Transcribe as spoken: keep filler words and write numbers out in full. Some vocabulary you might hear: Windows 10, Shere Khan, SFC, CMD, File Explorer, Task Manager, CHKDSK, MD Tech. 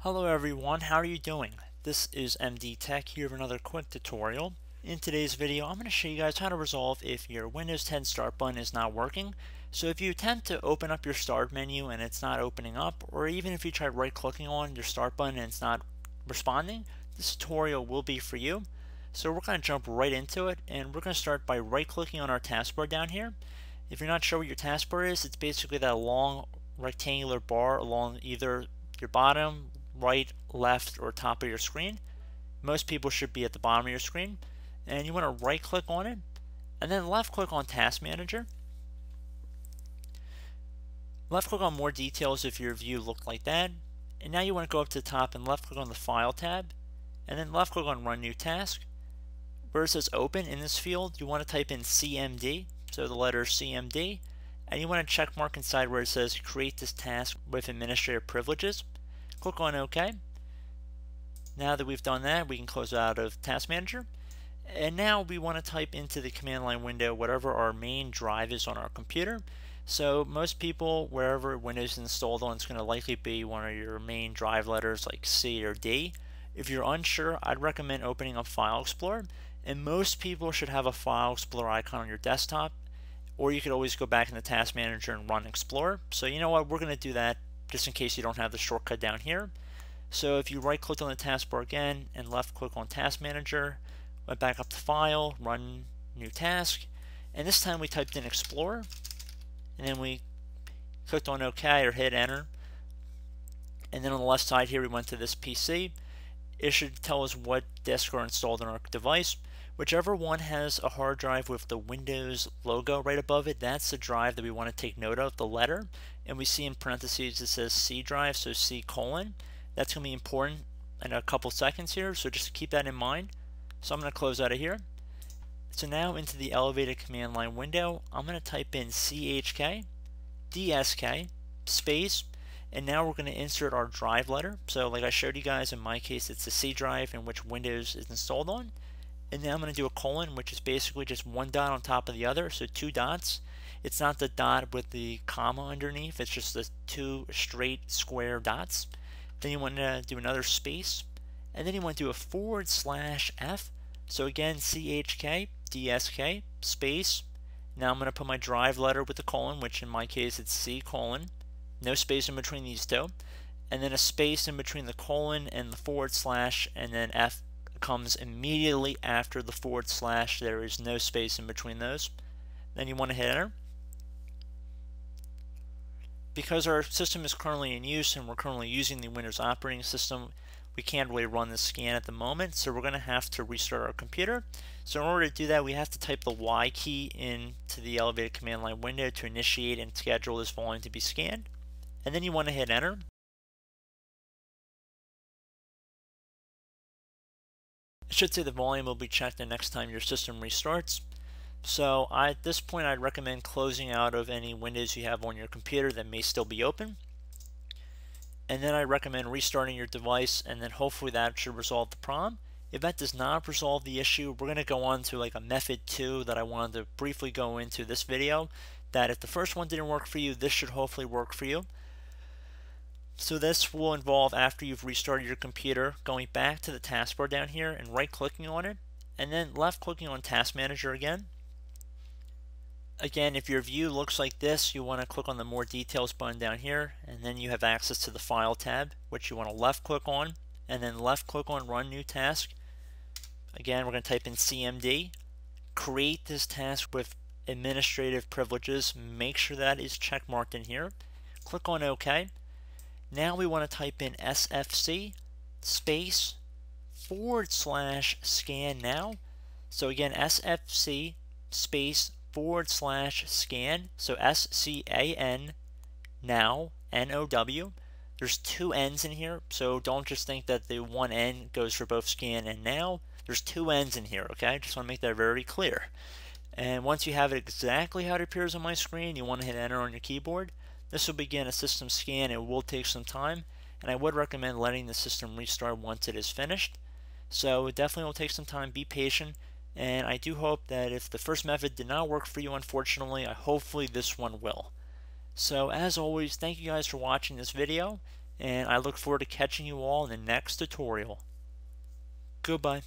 Hello everyone, how are you doing? This is M D Tech here with another quick tutorial. In today's video, I'm going to show you guys how to resolve if your Windows ten start button is not working. So if you attempt to open up your start menu and it's not opening up, or even if you try right clicking on your start button and it's not responding, this tutorial will be for you. So we're going to jump right into it, and we're going to start by right clicking on our taskbar down here. If you're not sure what your taskbar is, it's basically that long rectangular bar along either your bottom, right, left, or top of your screen. Most people should be at the bottom of your screen, and you want to right click on it and then left click on Task Manager. Left click on More Details if your view looked like that, and now you want to go up to the top and left click on the File tab and then left click on Run New Task. Where it says Open, in this field you want to type in C M D, so the letter C M D, and you want to check mark inside where it says Create this task with administrative privileges. Click on OK. Now that we've done that, we can close out of Task Manager. And now we want to type into the command line window whatever our main drive is on our computer. So most people, wherever Windows is installed on, it's going to likely be one of your main drive letters like C or D. If you're unsure, I'd recommend opening up File Explorer. And most people should have a File Explorer icon on your desktop. Or you could always go back in the Task Manager and run Explorer. So you know what, we're going to do that, just in case you don't have the shortcut down here. So if you right click on the taskbar again and left click on Task Manager, went back up to File, Run New Task, and this time we typed in Explorer and then we clicked on OK or hit enter, and then on the left side here we went to this P C. It should tell us what disks are installed on our device. Whichever one has a hard drive with the Windows logo right above it, that's the drive that we want to take note of, the letter. And we see in parentheses it says C drive, so C colon. That's going to be important in a couple seconds here, so just keep that in mind. So I'm going to close out of here. So now into the elevated command line window, I'm going to type in C H K D S K space, and now we're going to insert our drive letter. So like I showed you guys, in my case it's the C drive in which Windows is installed on. And then I'm going to do a colon, which is basically just one dot on top of the other, so two dots. It's not the dot with the comma underneath, it's just the two straight square dots. Then you want to do another space, and then you want to do a forward slash F. So again, C H K D S K space. Now I'm going to put my drive letter with the colon, which in my case it's C colon, no space in between these two, and then a space in between the colon and the forward slash, and then F comes immediately after the forward slash. There is no space in between those. Then you want to hit enter. Because our system is currently in use and we're currently using the Windows operating system, we can't really run the scan at the moment, so we're going to have to restart our computer. So in order to do that, we have to type the Y key into the elevated command line window to initiate and schedule this volume to be scanned, and then you want to hit enter. I should say the volume will be checked the next time your system restarts. So I, at this point I'd recommend closing out of any windows you have on your computer that may still be open, and then I recommend restarting your device, and then hopefully that should resolve the problem. If that does not resolve the issue, we're going to go on to like a method two that I wanted to briefly go into this video, that if the first one didn't work for you, this should hopefully work for you. So this will involve, after you've restarted your computer, going back to the taskbar down here and right clicking on it and then left clicking on Task Manager again. Again, if your view looks like this, you want to click on the More Details button down here, and then you have access to the File tab, which you want to left click on and then left click on Run New Task. Again, we're going to type in C M D, create this task with administrative privileges, make sure that is check marked in here, click on OK. Now we want to type in S F C space forward slash scan now. So again, S F C space forward slash scan. So S C A N now, N O W. There's two N's in here, so don't just think that the one N goes for both scan and now. There's two N's in here, okay? Just want to make that very clear. And once you have it exactly how it appears on my screen, you want to hit enter on your keyboard. This will begin a system scan. It will take some time, and I would recommend letting the system restart once it is finished. So it definitely will take some time. Be patient, and I do hope that if the first method did not work for you, unfortunately, I hopefully this one will. So as always, thank you guys for watching this video, and I look forward to catching you all in the next tutorial. Goodbye.